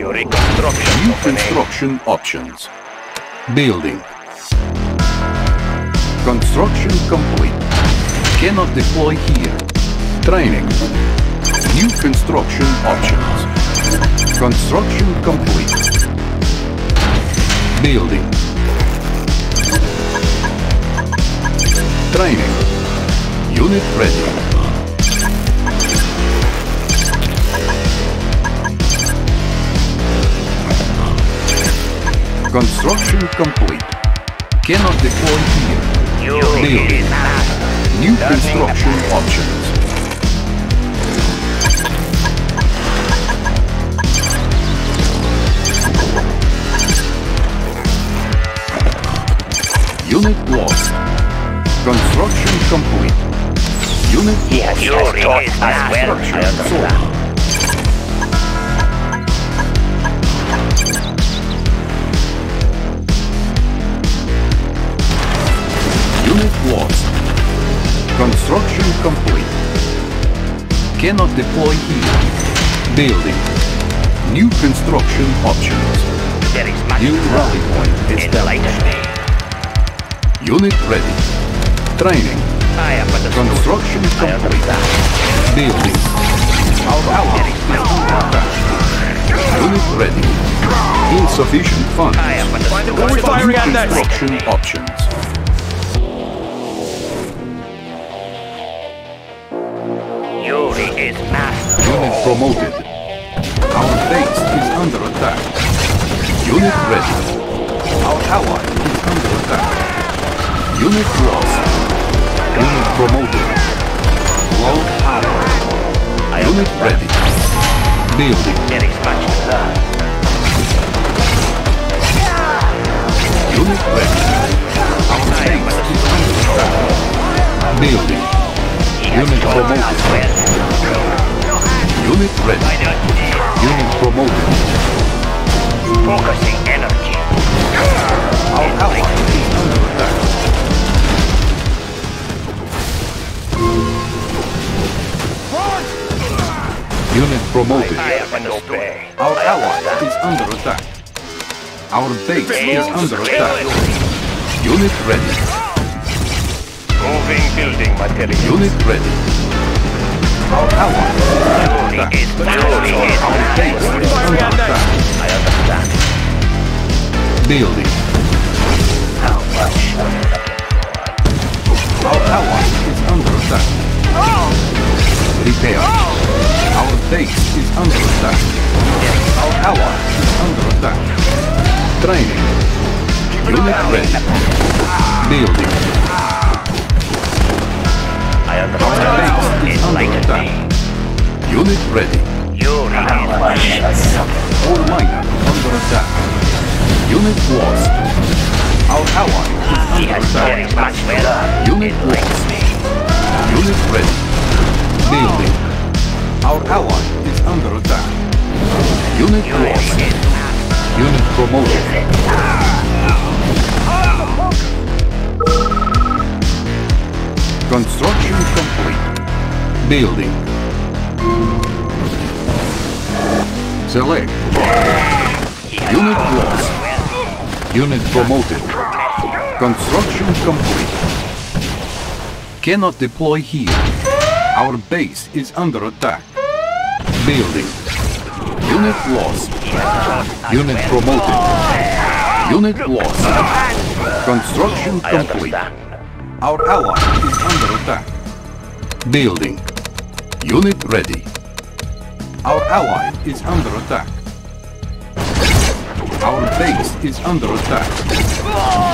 New construction options. Building. Construction complete. Cannot deploy here. Training. New construction options. Construction complete. Building. Training. Unit ready. Construction complete. Cannot deploy here. Building. New construction options. Unit lost. Construction complete. Unit lost. Construction sold. Unit lost. Construction complete. Cannot deploy here. Building. New construction options. New rally point established. Unit ready. Training. Construction complete. Building. Unit ready. Insufficient funds. We're firing at that. Construction options. Yuri is master. Unit promoted. Our base is under attack. Unit ready. Our ally is under attack. Unit lost. Unit promoted. Low power. Unit ready. Building. Unit ready. Our tanks is under attack. Building. Unit promoted. Unit ready. Unit promoted. Focusing energy. Our ally is under attack. Unit promoted. Our ally is under attack. Our base is under attack. Unit ready. Moving building material. Unit ready. Our ally is under attack. Our base is under attack. I understand. Building. How much? Our ally is under attack. Repair. Our base is under attack. Our ally is under attack. Training. Unit ready. Building. Our base is under attack. Unit ready. All miners under attack. Unit lost. Our ally is under attack. Unit lost. Unit ready. Building. Our ally is under attack. Unit lost. Unit promoted. Construction complete. Building. Select. Unit lost. Unit promoted. Construction complete. Cannot deploy here. Our base is under attack. Building. Unit lost. Unit promoted. Unit lost. Construction complete. Our ally is under attack. Building. Unit ready. Our ally is under attack. Our base is under attack.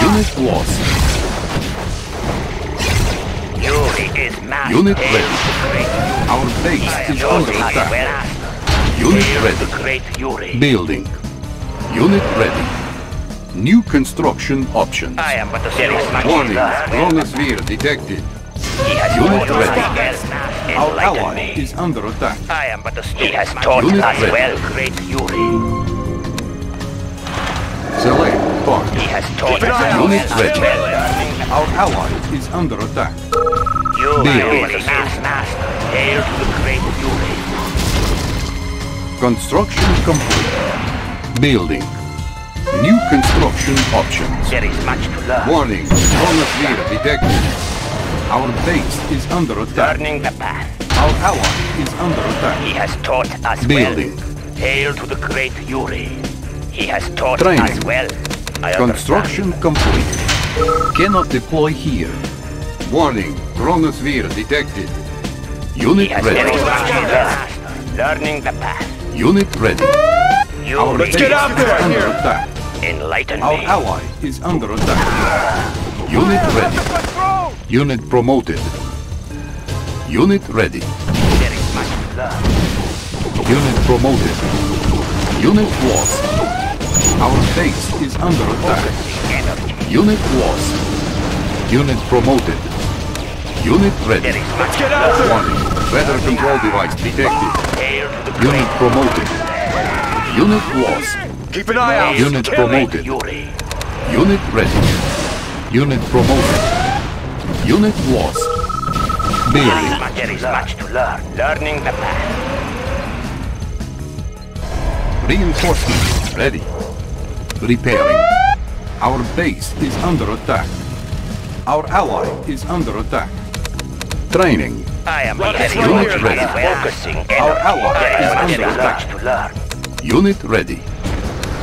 Unit lost. Unit ready. Our base is under attack. Unit ready. Building. Unit ready. New construction options. Warning. Wrong sphere detected. Unit ready. Our ally is under attack. Unit ready. Select part. Unit ready. Our ally is under attack. Building. Construction complete. Building. New construction options. There is much to learn. Warning, strong atmosphere detected. Our base is under attack. Learning the path. Our ally is under attack. He has taught us Building. Well. Hail to the great Yuri. He has taught Training. Us well. I Construction understand. Complete. Cannot deploy here. Warning, chronosphere detected. Unit ready. Learning the path. Unit ready. Let's get out there! Under attack. Enlighten me. Our ally is under attack. Unit ready. Unit promoted. Unit ready. There is much to learn. Unit promoted. Unit lost. Our base is under attack. Unit lost. Unit promoted. Unit ready. Let's get out there! Warning. Weather control device detected. Unit promoted. Unit lost. Keep an eye out. Unit promoted. Unit ready. Unit promoted. Unit lost. Building. There is much to learn. Learning the path. Reinforcement ready. Repairing. Our base is under attack. Our ally is under attack. Training. I am unit ready. Focusing. Our ally is under attack. Much to learn. Unit ready.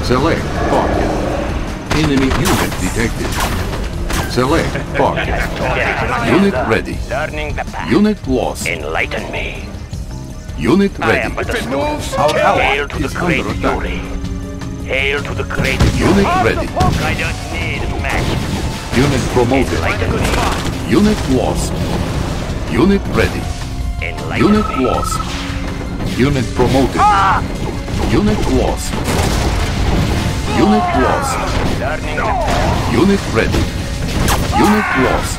Select target. Enemy unit detected. Select target. Unit ready. Unit lost. Enlighten me. Unit ready. Our ally is under attack. Hail to the great unit ready. I don't need magic. Unit promoted. Unit lost. Unit ready. Unit lost. Unit promoted. Unit lost. Unit lost. Unit ready. Unit lost.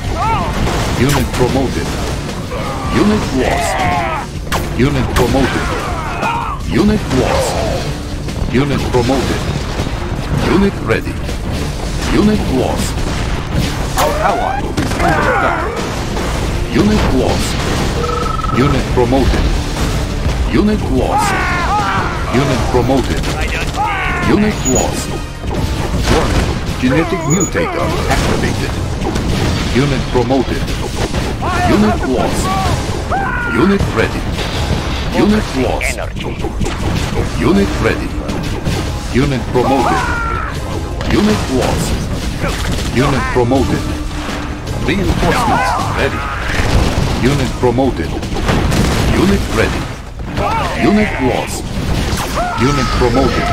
Unit promoted. Unit lost. Unit promoted. Unit lost. Unit promoted. Unit ready. Unit lost. Our ally is under attack. Unit lost. Unit promoted. Unit lost. Unit promoted. Unit lost. Warning. Genetic mutator activated. Unit promoted. Unit lost. Unit ready. Unit lost. Unit ready. Unit promoted. Unit lost. Unit promoted. Reinforcements ready. Unit promoted. Unit ready. Unit lost. Unit promoted.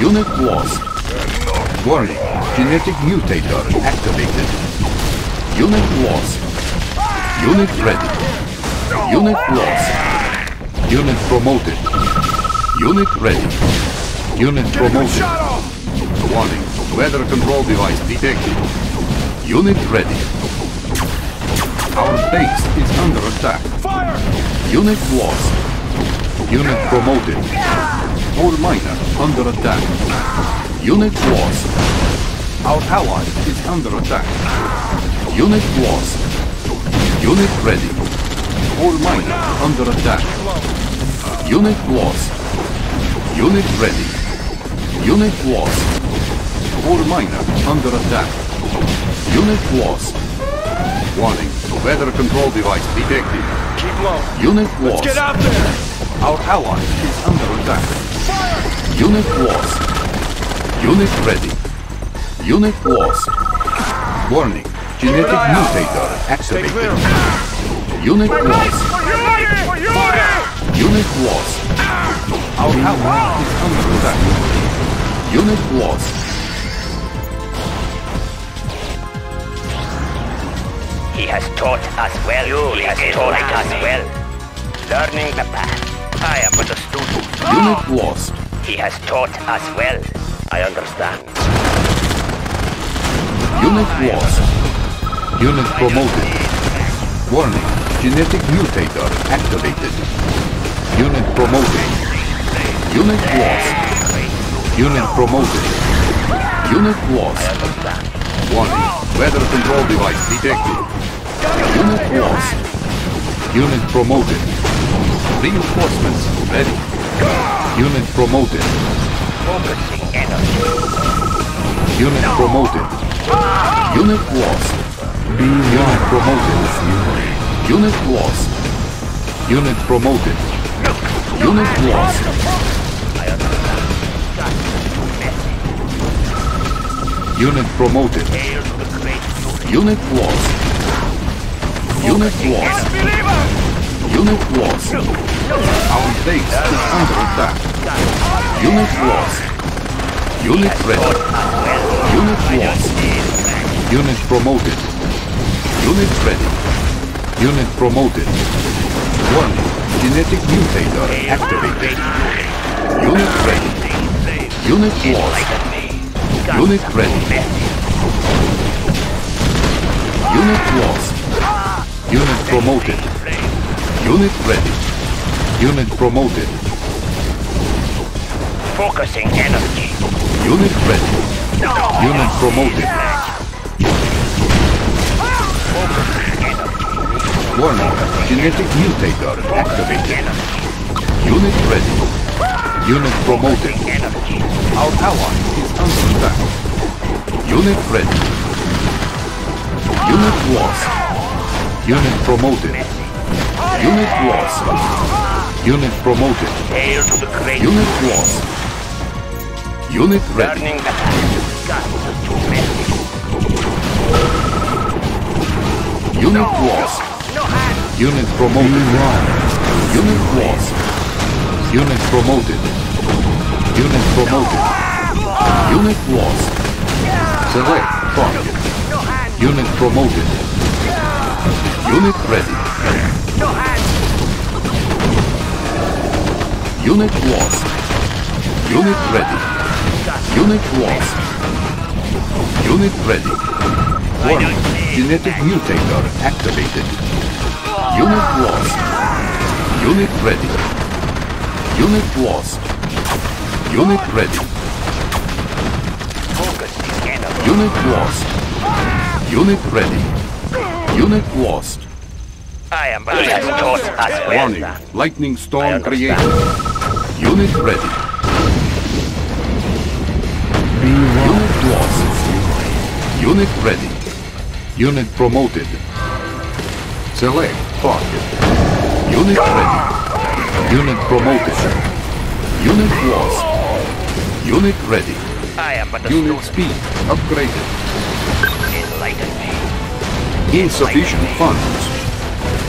Unit lost. Warning. Genetic mutator activated. Unit lost. Unit ready. Unit lost. Unit promoted. Unit ready. Unit promoted. Warning. Weather control device detected. Unit ready. Our base is under attack. Fire! Unit lost. Unit promoted. All minor under attack. Unit lost. Our ally is under attack. Unit lost. Unit ready. All minor under attack. Unit lost. Unit ready. Unit lost. All minor under attack. Unit lost. Warning. Weather control device detected. Keep low. Unit lost. Let's get out there! Our ally is under attack. Fire! Unit lost. Unit ready. Unit lost. Warning. Genetic mutator activated. Unit lost. Unit lost. Our ally is under attack. Unit lost. He has taught us well. He has taught us well. Learning the path. I am but a student. Unit lost. He has taught us well. I understand. Unit lost. Unit promoted. Warning. Genetic mutator activated. Unit promoted. Unit lost. Unit promoted. Unit lost. Warning. Weather control device detected. Unit lost. Unit promoted. Reinforcements ready. Unit promoted. Focusing energy. Unit promoted. Unit lost. Unit promoted. Unit lost. Unit promoted. Unit lost. Unit promoted. Unit lost. Unit lost. Unit lost. Our base is under attack. Unit lost. Unit ready. Unit lost. Unit promoted. Unit ready. Unit promoted. Warning. Genetic mutator activated. Unit ready. Unit lost. Unit ready. Unit lost. Unit promoted. Unit ready. Unit promoted. Focusing energy. Unit ready. Unit promoted. Focusing energy. Warning. Genetic mutator activated. Unit ready. Unit promoted. Our tower is under attack. Unit ready. Unit lost. Unit promoted. Unit lost. Unit promoted. Unit lost. Unit ready. Unit lost. Unit promoted. Unit lost. Unit promoted. Unit promoted. Unit lost. Select target. Unit promoted. Unit ready. Unit lost. Unit ready. Unit lost. Unit ready. Warning. Genetic mutator activated. Unit lost. Unit ready. Unit lost. Unit ready. Unit lost. Unit ready. Unit lost. I am taught warning. Lightning storm created. Unit ready. Unit lost. Unit ready. Unit promoted. Select target. Unit ready. Unit promoted. Unit lost. Unit ready. I am unit speed upgraded. Insufficient funds.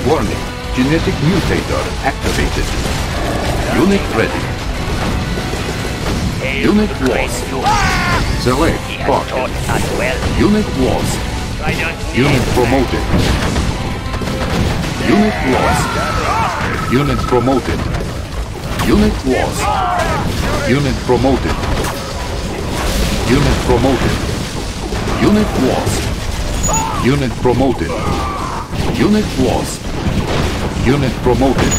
Warning. Genetic mutator activated. Unit ready. Unit lost. Select target. Unit lost. Unit promoted. Unit lost. Unit promoted. Unit lost. Unit promoted. Unit promoted. Unit lost. Unit promoted. Unit lost. Unit promoted.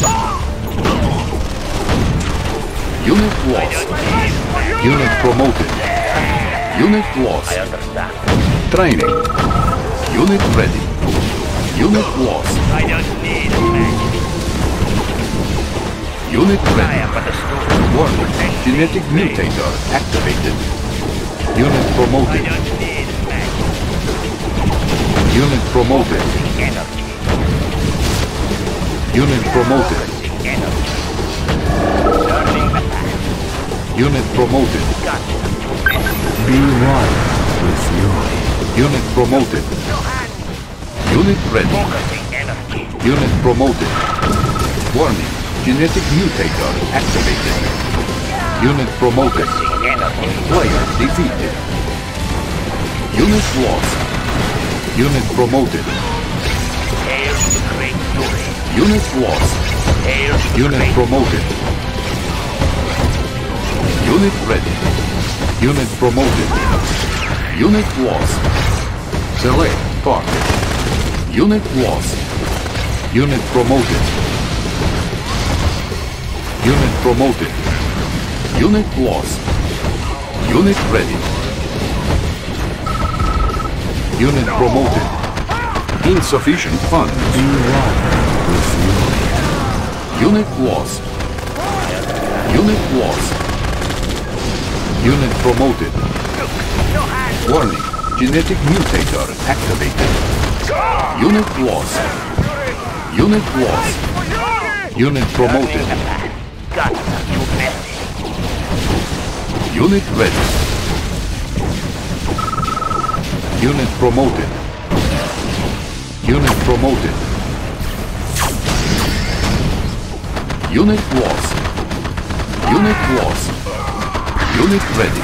Unit lost. Unit promoted. Unit lost. Training. Unit ready. Unit lost. Unit ready. Warning. Genetic mutator activated. Unit promoted. Unit promoted. Unit promoted. Unit promoted. B1 with you. Unit promoted. Unit ready. Unit promoted. Warning. Genetic mutator activated. Unit promoted. Player defeated. Unit lost. Unit promoted. Unit lost. Unit promoted. Unit ready. Unit promoted. Unit lost. Select target. Unit lost. Unit promoted. Unit promoted. Unit lost. Unit ready. Unit promoted. Insufficient funds. Unit lost. Unit lost. Unit promoted. Warning, genetic mutator activated. Unit lost. Unit lost. Unit promoted. Unit ready. Unit promoted. Unit promoted. Unit lost. Unit lost. Unit ready.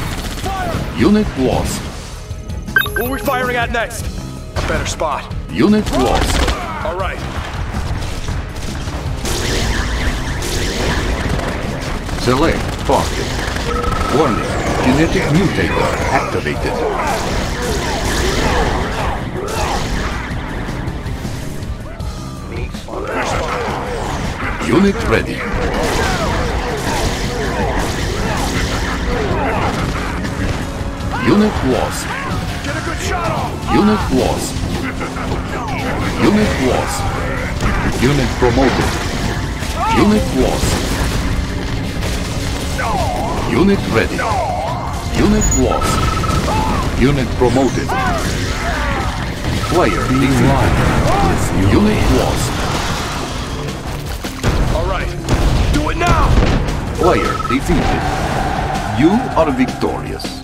Unit lost. What are we firing at next? A better spot. Unit lost. All right. Select target. Warning. Genetic mutator activated. Unit ready. Unit lost. Get a good shot off. Unit lost. Unit lost. Unit promoted. Unit lost. Unit ready. Unit lost. Unit promoted. Player being live. Unit lost. Alright. Do it now! Player defeated. You are victorious.